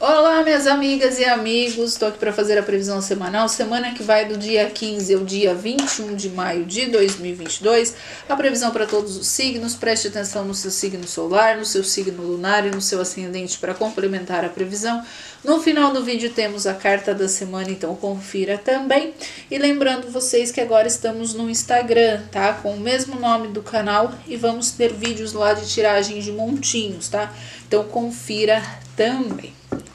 Olá, minhas amigas e amigos, estou aqui para fazer a previsão semanal, semana que vai do dia 15 ao dia 21 de maio de 2022, a previsão para todos os signos. Preste atenção no seu signo solar, no seu signo lunar e no seu ascendente para complementar a previsão. No final do vídeo temos a carta da semana, então confira também. E lembrando vocês que agora estamos no Instagram, tá? Com o mesmo nome do canal e vamos ter vídeos lá de tiragem de montinhos, tá? Então confira também,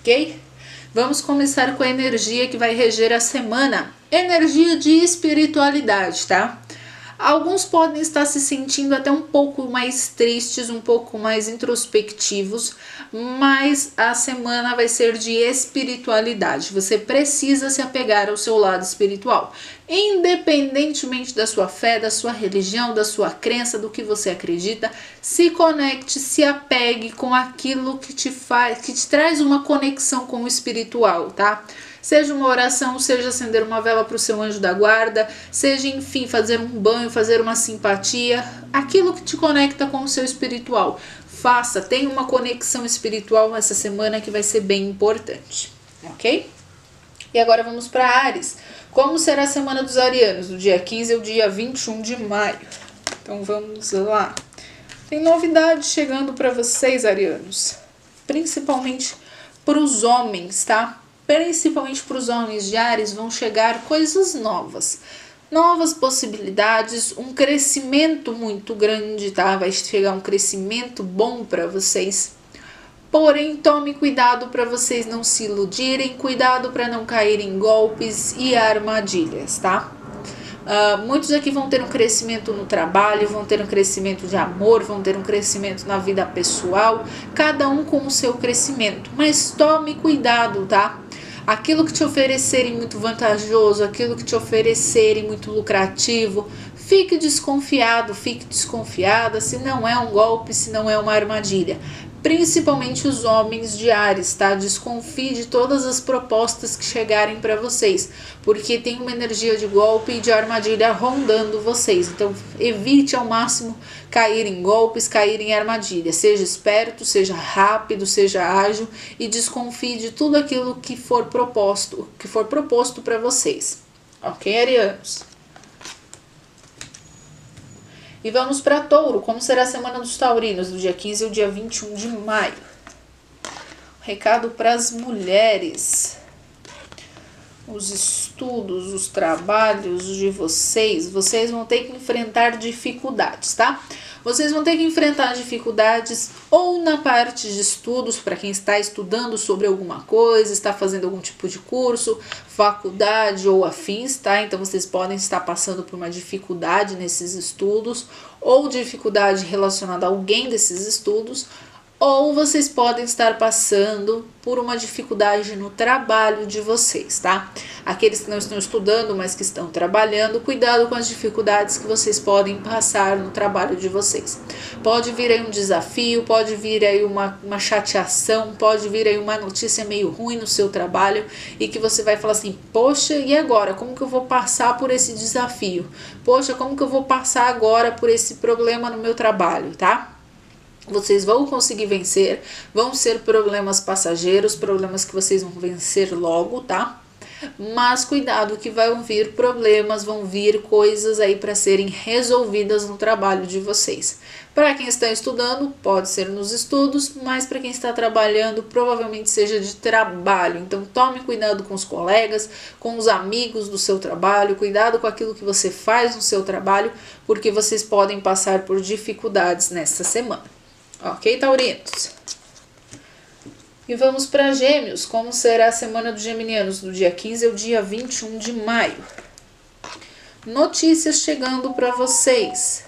ok? Vamos começar com a energia que vai reger a semana. Energia de espiritualidade, tá? Alguns podem estar se sentindo até um pouco mais tristes, um pouco mais introspectivos, mas a semana vai ser de espiritualidade. Você precisa se apegar ao seu lado espiritual. Independentemente da sua fé, da sua religião, da sua crença, do que você acredita, se conecte, se apegue com aquilo que te traz uma conexão com o espiritual, tá? Seja uma oração, seja acender uma vela para o seu anjo da guarda, seja, enfim, fazer um banho, fazer uma simpatia, aquilo que te conecta com o seu espiritual. Faça, tenha uma conexão espiritual essa semana que vai ser bem importante, ok? E agora vamos para Áries. Como será a semana dos arianos, do dia 15 ao dia 21 de maio? Então vamos lá. Tem novidade chegando para vocês, arianos, principalmente para os homens, tá? Principalmente para os homens de Áries, vão chegar coisas novas. Novas possibilidades, um crescimento muito grande, tá? Vai chegar um crescimento bom para vocês. Porém, tome cuidado para vocês não se iludirem, cuidado para não caírem em golpes e armadilhas, tá? Muitos aqui vão ter um crescimento no trabalho, vão ter um crescimento de amor, vão ter um crescimento na vida pessoal, cada um com o seu crescimento. Mas tome cuidado, tá? Aquilo que te oferecerem muito vantajoso, aquilo que te oferecerem muito lucrativo, fique desconfiado, fique desconfiada, se não é um golpe, se não é uma armadilha. Principalmente os homens de Áries, tá? Desconfie de todas as propostas que chegarem para vocês, porque tem uma energia de golpe e de armadilha rondando vocês. Então evite ao máximo cair em golpes, cair em armadilha. Seja esperto, seja rápido, seja ágil e desconfie de tudo aquilo que for proposto, para vocês. Ok, arianos? E vamos para Touro. Como será a semana dos taurinos, do dia 15 ao dia 21 de maio? Recado para as mulheres. Os estudos, os trabalhos de vocês, vão ter que enfrentar dificuldades, tá? Vocês vão ter que enfrentar dificuldades ou na parte de estudos, para quem está estudando sobre alguma coisa, está fazendo algum tipo de curso, faculdade ou afins, tá? Então vocês podem estar passando por uma dificuldade nesses estudos, ou dificuldade relacionada a alguém desses estudos, ou vocês podem estar passando por uma dificuldade no trabalho de vocês, tá? Aqueles que não estão estudando, mas que estão trabalhando, cuidado com as dificuldades que vocês podem passar no trabalho de vocês. Pode vir aí um desafio, pode vir aí uma chateação, pode vir aí uma notícia meio ruim no seu trabalho e que você vai falar assim, poxa, e agora? Como que eu vou passar por esse desafio? Poxa, como que eu vou passar agora por esse problema no meu trabalho, tá? Vocês vão conseguir vencer, vão ser problemas passageiros, problemas que vocês vão vencer logo, tá? Mas cuidado que vão vir problemas, vão vir coisas aí para serem resolvidas no trabalho de vocês. Para quem está estudando, pode ser nos estudos, mas para quem está trabalhando, provavelmente seja de trabalho. Então tome cuidado com os colegas, com os amigos do seu trabalho, cuidado com aquilo que você faz no seu trabalho, porque vocês podem passar por dificuldades nessa semana. Ok, taurinos? E vamos para Gêmeos. Como será a semana dos geminianos, do dia 15 ao dia 21 de maio? Notícias chegando para vocês.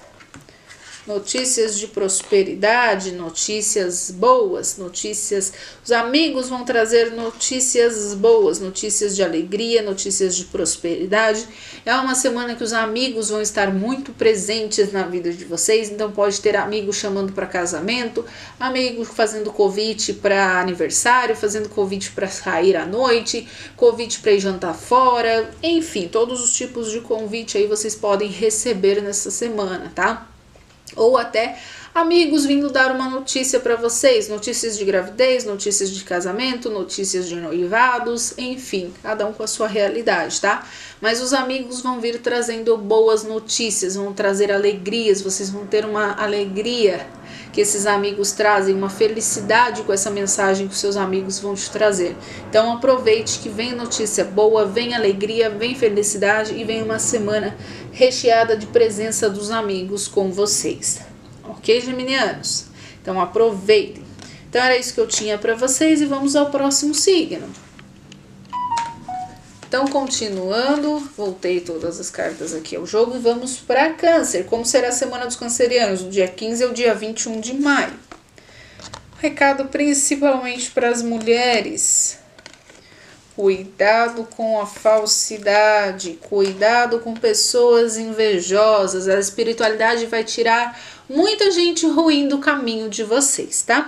Notícias de prosperidade, notícias boas, notícias... Os amigos vão trazer notícias boas, notícias de alegria, notícias de prosperidade. É uma semana que os amigos vão estar muito presentes na vida de vocês, então pode ter amigos chamando para casamento, amigos fazendo convite para aniversário, fazendo convite para sair à noite, convite para ir jantar fora, enfim, todos os tipos de convite aí vocês podem receber nessa semana, tá? Ou até Amigos vindo dar uma notícia para vocês, notícias de gravidez, notícias de casamento, notícias de noivados, enfim, cada um com a sua realidade, tá? Mas os amigos vão vir trazendo boas notícias, vão trazer alegrias, vocês vão ter uma alegria que esses amigos trazem, uma felicidade com essa mensagem que os seus amigos vão te trazer. Então aproveite que vem notícia boa, vem alegria, vem felicidade e vem uma semana recheada de presença dos amigos com vocês. Ok, geminianos? Então aproveitem. Então era isso que eu tinha para vocês e vamos ao próximo signo. Então, continuando, voltei todas as cartas aqui ao jogo e vamos para Câncer. Como será a semana dos cancerianos? Do dia 15 ao dia 21 de maio. Recado principalmente para as mulheres. Cuidado com a falsidade, cuidado com pessoas invejosas. A espiritualidade vai tirar muita gente ruim do caminho de vocês, tá?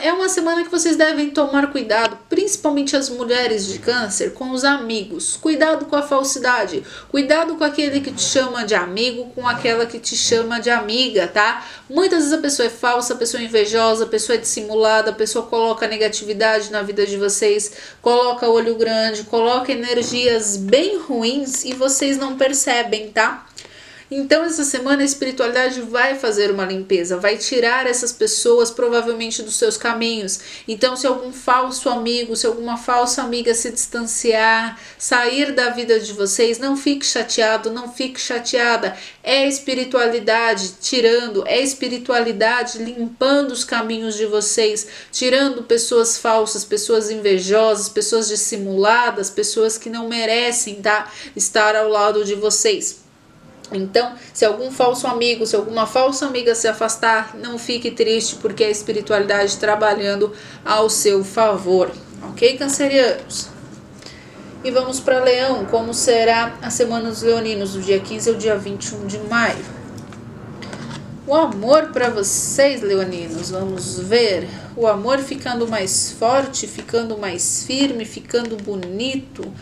É uma semana que vocês devem tomar cuidado, principalmente as mulheres de Câncer, com os amigos. Cuidado com a falsidade, cuidado com aquele que te chama de amigo, com aquela que te chama de amiga, tá? Muitas vezes a pessoa é falsa, a pessoa é invejosa, a pessoa é dissimulada, a pessoa coloca negatividade na vida de vocês, coloca olho grande, coloca energias bem ruins e vocês não percebem, tá? Então, essa semana a espiritualidade vai fazer uma limpeza, vai tirar essas pessoas provavelmente dos seus caminhos. Então, se algum falso amigo, se alguma falsa amiga se distanciar, sair da vida de vocês, não fique chateado, não fique chateada. É a espiritualidade tirando, é a espiritualidade limpando os caminhos de vocês, tirando pessoas falsas, pessoas invejosas, pessoas dissimuladas, pessoas que não merecem, tá, estar ao lado de vocês. Então, se algum falso amigo, se alguma falsa amiga se afastar, não fique triste, porque é a espiritualidade trabalhando ao seu favor. Ok, cancerianos? E vamos para Leão. Como será a semana dos leoninos, do dia 15 ao dia 21 de maio? O amor para vocês, leoninos. Vamos ver. O amor ficando mais forte, ficando mais firme, ficando bonito.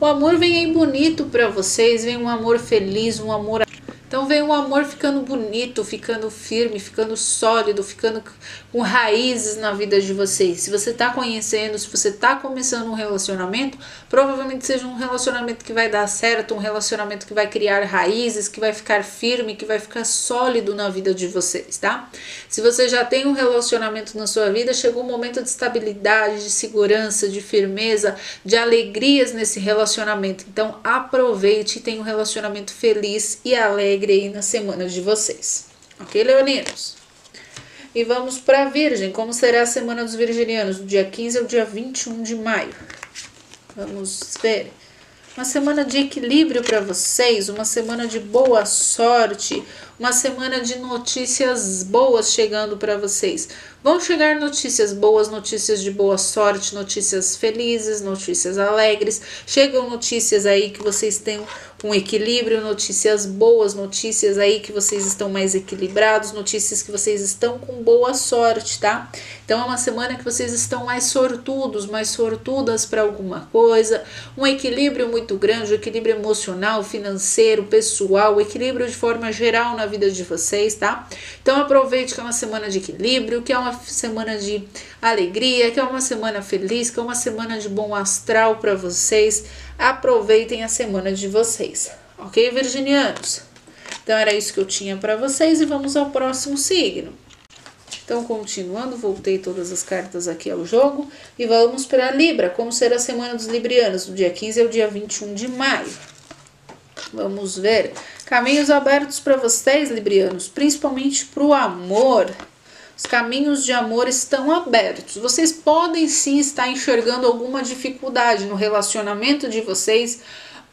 O amor vem aí bonito para vocês, vem um amor feliz, um amor... Então vem um amor ficando bonito, ficando firme, ficando sólido, ficando com raízes na vida de vocês. Se você está conhecendo, se você está começando um relacionamento, provavelmente seja um relacionamento que vai dar certo, um relacionamento que vai criar raízes, que vai ficar firme, que vai ficar sólido na vida de vocês, tá? Se você já tem um relacionamento na sua vida, chegou um momento de estabilidade, de segurança, de firmeza, de alegrias nesse relacionamento. Então aproveite e tenha um relacionamento feliz e alegre aí na semana de vocês. Ok, leoninos? E vamos para Virgem. Como será a semana dos virginianos, do dia 15 ao dia 21 de maio? Vamos ver. Uma semana de equilíbrio para vocês, uma semana de boa sorte, uma semana de notícias boas chegando para vocês. Vão chegar notícias boas, notícias de boa sorte, notícias felizes, notícias alegres. Chegam notícias aí que vocês têm um equilíbrio, notícias boas, notícias aí que vocês estão mais equilibrados, notícias que vocês estão com boa sorte, tá? Então é uma semana que vocês estão mais sortudos, mais sortudas para alguma coisa. Um equilíbrio muito grande, um equilíbrio emocional, financeiro, pessoal, equilíbrio de forma geral na vida de vocês, tá? Então aproveite que é uma semana de equilíbrio, que é uma semana de alegria, que é uma semana feliz, que é uma semana de bom astral para vocês. Aproveitem a semana de vocês, ok, virginianos? Então era isso que eu tinha para vocês e vamos ao próximo signo. Então, continuando, voltei todas as cartas aqui ao jogo e vamos para Libra. Como será a semana dos librianos, do dia 15 ao dia 21 de maio? Vamos ver. Caminhos abertos para vocês, librianos, principalmente para o amor. Os caminhos de amor estão abertos. Vocês podem sim estar enxergando alguma dificuldade no relacionamento de vocês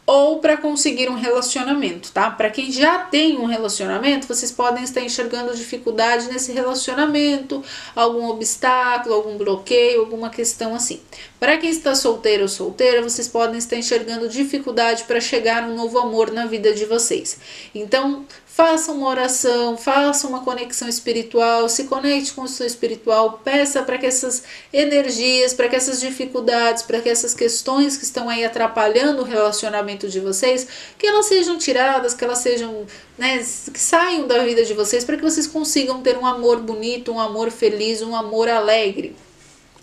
ou para conseguir um relacionamento, tá? Para quem já tem um relacionamento, vocês podem estar enxergando dificuldade nesse relacionamento, algum obstáculo, algum bloqueio, alguma questão assim. Para quem está solteiro ou solteira, vocês podem estar enxergando dificuldade para chegar um novo amor na vida de vocês. Então, Faça uma oração, faça uma conexão espiritual, se conecte com o seu espiritual, peça para que essas energias, para que essas dificuldades, para que essas questões que estão aí atrapalhando o relacionamento de vocês, que elas sejam tiradas, que elas sejam, né, que saiam da vida de vocês, para que vocês consigam ter um amor bonito, um amor feliz, um amor alegre.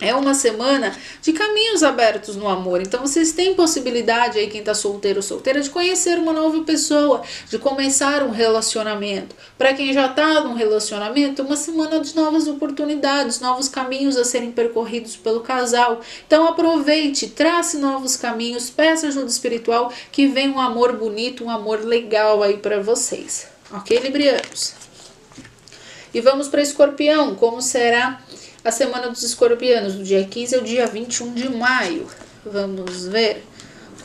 É uma semana de caminhos abertos no amor, então vocês têm possibilidade aí, quem está solteiro ou solteira, de conhecer uma nova pessoa, de começar um relacionamento. Para quem já está num relacionamento, uma semana de novas oportunidades, novos caminhos a serem percorridos pelo casal. Então aproveite, trace novos caminhos, peça ajuda espiritual, que vem um amor bonito, um amor legal aí para vocês. Ok, librianos? E vamos para Escorpião, como será a semana dos escorpianos, do dia 15 ao dia 21 de maio. Vamos ver.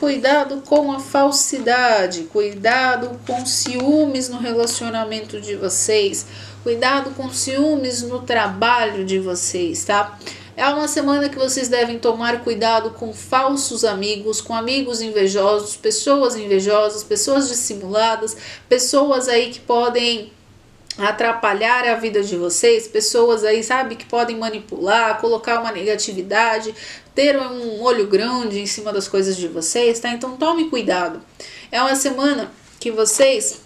Cuidado com a falsidade, cuidado com ciúmes no relacionamento de vocês, cuidado com ciúmes no trabalho de vocês, tá? É uma semana que vocês devem tomar cuidado com falsos amigos, com amigos invejosos, pessoas dissimuladas, pessoas aí que podem atrapalhar a vida de vocês, pessoas aí, sabe, que podem manipular, colocar uma negatividade, ter um olho grande em cima das coisas de vocês, tá? Então tome cuidado. É uma semana que vocês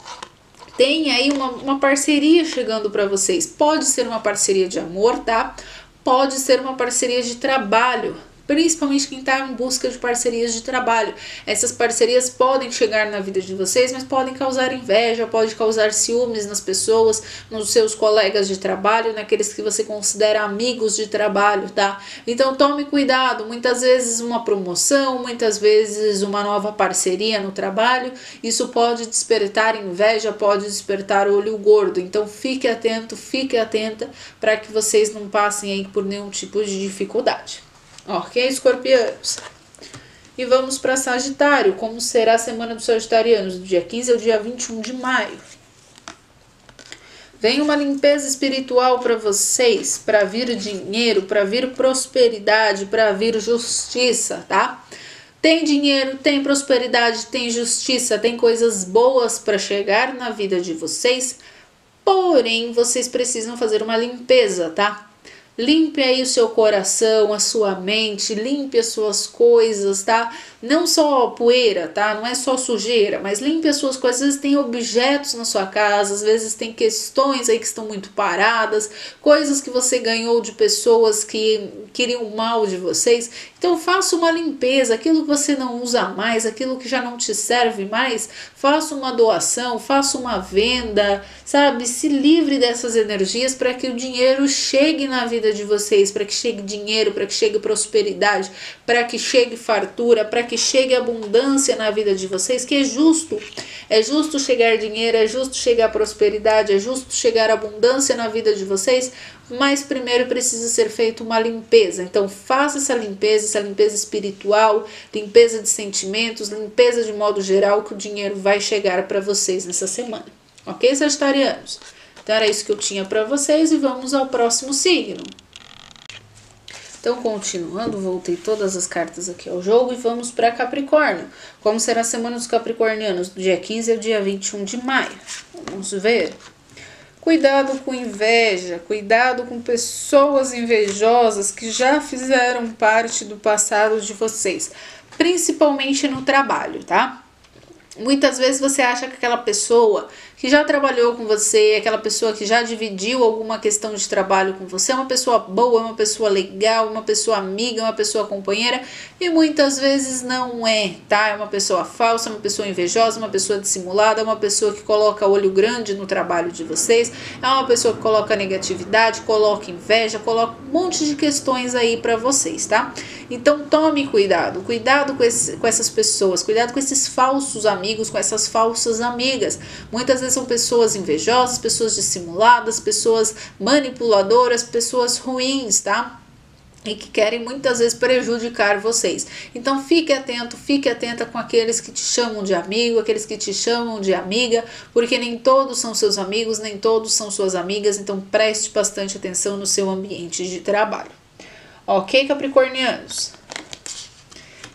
têm aí uma parceria chegando para vocês. Pode ser uma parceria de amor, tá? Pode ser uma parceria de trabalho, principalmente quem está em busca de parcerias de trabalho. Essas parcerias podem chegar na vida de vocês, mas podem causar inveja, pode causar ciúmes nas pessoas, nos seus colegas de trabalho, naqueles que você considera amigos de trabalho, tá? Então tome cuidado, muitas vezes uma promoção, muitas vezes uma nova parceria no trabalho, isso pode despertar inveja, pode despertar olho gordo. Então fique atento, fique atenta, para que vocês não passem aí por nenhum tipo de dificuldade. Ok, escorpianos? E vamos para Sagitário. Como será a semana dos sagitarianos, do dia 15 ao dia 21 de maio? Vem uma limpeza espiritual para vocês, para vir dinheiro, para vir prosperidade, para vir justiça, tá? Tem dinheiro, tem prosperidade, tem justiça, tem coisas boas para chegar na vida de vocês, porém vocês precisam fazer uma limpeza, tá? Limpe aí o seu coração, a sua mente, limpe as suas coisas, tá? Não só poeira, tá? Não é só sujeira, mas limpe as suas coisas. Às vezes tem objetos na sua casa, às vezes tem questões aí que estão muito paradas, coisas que você ganhou de pessoas que queriam o mal de vocês. Então faça uma limpeza, aquilo que você não usa mais, aquilo que já não te serve mais, faça uma doação, faça uma venda, sabe? Se livre dessas energias para que o dinheiro chegue na vida de vocês, para que chegue dinheiro, para que chegue prosperidade, para que chegue fartura, para que chegue abundância na vida de vocês, que é justo chegar dinheiro, é justo chegar prosperidade, é justo chegar abundância na vida de vocês, mas primeiro precisa ser feita uma limpeza. Então faça essa limpeza espiritual, limpeza de sentimentos, limpeza de modo geral, que o dinheiro vai chegar para vocês nessa semana, ok, sagitarianos? Então era isso que eu tinha para vocês, e vamos ao próximo signo. Então, continuando, voltei todas as cartas aqui ao jogo e vamos para Capricórnio. Como será a semana dos capricornianos, do dia 15 ao dia 21 de maio? Vamos ver. Cuidado com inveja, cuidado com pessoas invejosas que já fizeram parte do passado de vocês, principalmente no trabalho, tá? Muitas vezes você acha que aquela pessoa que já trabalhou com você, aquela pessoa que já dividiu alguma questão de trabalho com você, é uma pessoa boa, é uma pessoa legal, uma pessoa amiga, uma pessoa companheira, e muitas vezes não é, tá? É uma pessoa falsa, uma pessoa invejosa, uma pessoa dissimulada, é uma pessoa que coloca olho grande no trabalho de vocês, é uma pessoa que coloca negatividade, coloca inveja, coloca um monte de questões aí pra vocês, tá? Então tome cuidado, cuidado com essas pessoas, cuidado com esses falsos amigos, com essas falsas amigas. Muitas vezes são pessoas invejosas, pessoas dissimuladas, pessoas manipuladoras, pessoas ruins, tá? E que querem muitas vezes prejudicar vocês. Então fique atento, fique atenta com aqueles que te chamam de amigo, aqueles que te chamam de amiga, porque nem todos são seus amigos, nem todos são suas amigas, então preste bastante atenção no seu ambiente de trabalho. Ok, capricornianos?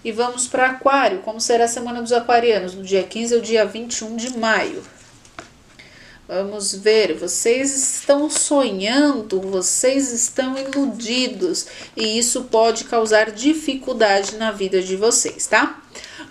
E vamos para Aquário. Como será a semana dos aquarianos, do dia 15 ao dia 21 de maio? Vamos ver, vocês estão sonhando, vocês estão iludidos e isso pode causar dificuldade na vida de vocês, tá?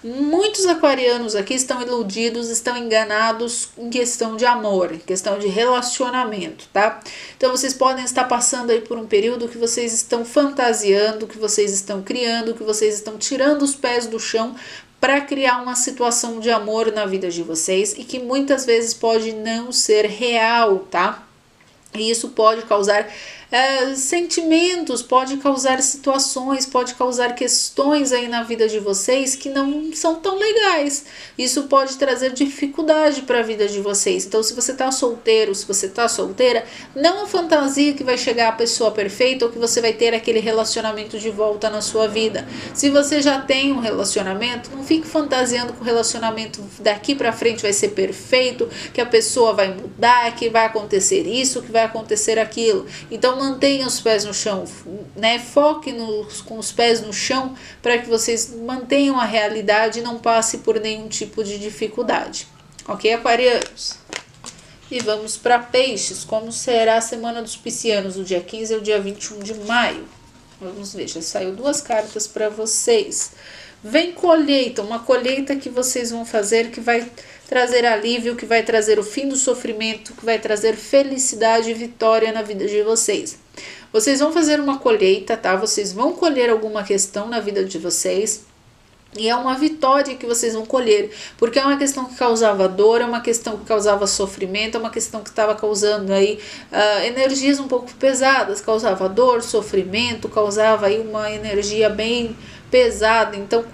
Muitos aquarianos aqui estão iludidos, estão enganados em questão de amor, em questão de relacionamento, tá? Então vocês podem estar passando aí por um período que vocês estão fantasiando, que vocês estão criando, que vocês estão tirando os pés do chão para criar uma situação de amor na vida de vocês e que muitas vezes pode não ser real, tá? E isso pode causar sentimentos, pode causar situações, pode causar questões aí na vida de vocês que não são tão legais. Isso pode trazer dificuldade para a vida de vocês. Então, se você tá solteiro, se você tá solteira, não fantasia que vai chegar a pessoa perfeita ou que você vai ter aquele relacionamento de volta na sua vida. Se você já tem um relacionamento, não fique fantasiando que o relacionamento daqui para frente vai ser perfeito, que a pessoa vai mudar, que vai acontecer isso, que vai acontecer aquilo. Então mantenha os pés no chão, né? Foque com os pés no chão para que vocês mantenham a realidade e não passe por nenhum tipo de dificuldade, ok, aquarianos? E vamos para peixes. Como será a semana dos piscianos, o dia 15 ao dia 21 de maio? Vamos ver, já saiu duas cartas para vocês. Vem colheita, uma colheita que vocês vão fazer, que vai trazer alívio, que vai trazer o fim do sofrimento, que vai trazer felicidade e vitória na vida de vocês. Vocês vão fazer uma colheita, tá? Vocês vão colher alguma questão na vida de vocês. E é uma vitória que vocês vão colher, porque é uma questão que causava dor, é uma questão que causava sofrimento, é uma questão que estava causando aí energias um pouco pesadas, causava dor, sofrimento, causava aí uma energia bem pesada. Então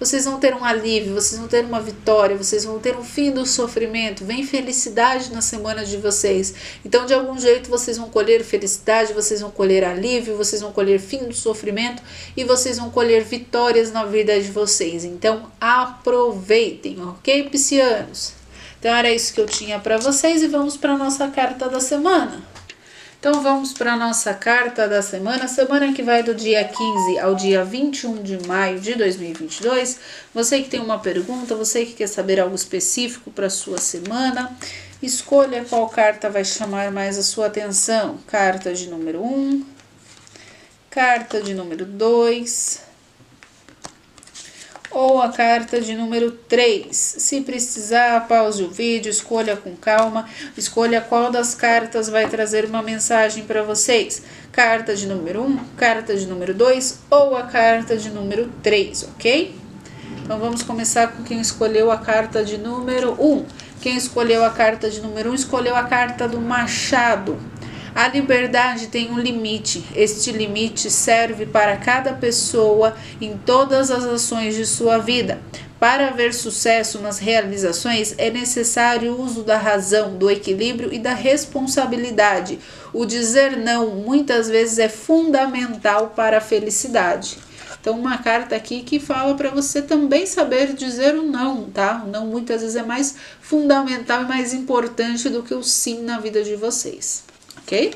vocês vão ter um alívio, vocês vão ter uma vitória, vocês vão ter um fim do sofrimento. Vem felicidade na semana de vocês. Então, de algum jeito, vocês vão colher felicidade, vocês vão colher alívio, vocês vão colher fim do sofrimento e vocês vão colher vitórias na vida de vocês. Então, aproveitem, ok, piscianos? Então, era isso que eu tinha para vocês e vamos para a nossa carta da semana. Então, vamos para a nossa carta da semana, semana que vai do dia 15 ao dia 21 de maio de 2022. Você que tem uma pergunta, você que quer saber algo específico para a sua semana, escolha qual carta vai chamar mais a sua atenção. Carta de número 1, carta de número 2 ou a carta de número 3. Se precisar, pause o vídeo, escolha com calma, escolha qual das cartas vai trazer uma mensagem para vocês. Carta de número 1, carta de número 2 ou a carta de número 3, ok? Então vamos começar com quem escolheu a carta de número 1. Quem escolheu a carta de número 1 escolheu a carta do Machado. A liberdade tem um limite. Este limite serve para cada pessoa em todas as ações de sua vida. Para haver sucesso nas realizações, é necessário o uso da razão, do equilíbrio e da responsabilidade. O dizer não, muitas vezes, é fundamental para a felicidade. Então, uma carta aqui que fala para você também saber dizer o não, tá? O não, muitas vezes, é mais fundamental e mais importante do que o sim na vida de vocês. Ok?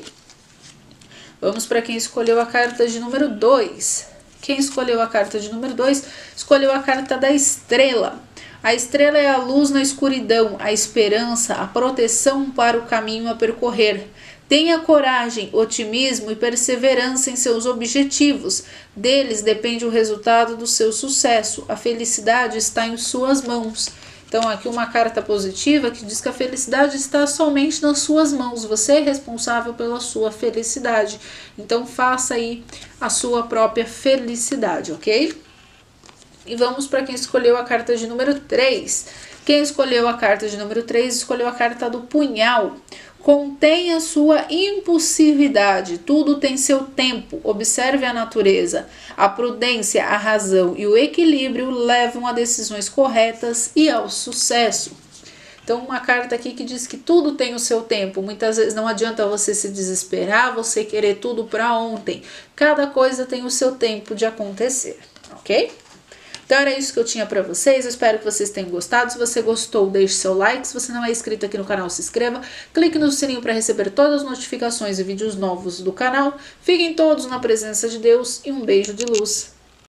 Vamos para quem escolheu a carta de número 2. Quem escolheu a carta de número 2 escolheu a carta da estrela. A estrela é a luz na escuridão, a esperança, a proteção para o caminho a percorrer. Tenha coragem, otimismo e perseverança em seus objetivos. Deles depende o resultado do seu sucesso. A felicidade está em suas mãos. Então, aqui uma carta positiva que diz que a felicidade está somente nas suas mãos. Você é responsável pela sua felicidade. Então, faça aí a sua própria felicidade, ok? E vamos para quem escolheu a carta de número 3. Quem escolheu a carta de número 3 escolheu a carta do punhal. Contenha sua impulsividade, tudo tem seu tempo, observe a natureza. A prudência, a razão e o equilíbrio levam a decisões corretas e ao sucesso. Então, uma carta aqui que diz que tudo tem o seu tempo. Muitas vezes não adianta você se desesperar, você querer tudo para ontem. Cada coisa tem o seu tempo de acontecer, ok? Então era isso que eu tinha pra vocês, eu espero que vocês tenham gostado. Se você gostou, deixe seu like, se você não é inscrito aqui no canal, se inscreva, clique no sininho para receber todas as notificações e vídeos novos do canal. Fiquem todos na presença de Deus e um beijo de luz.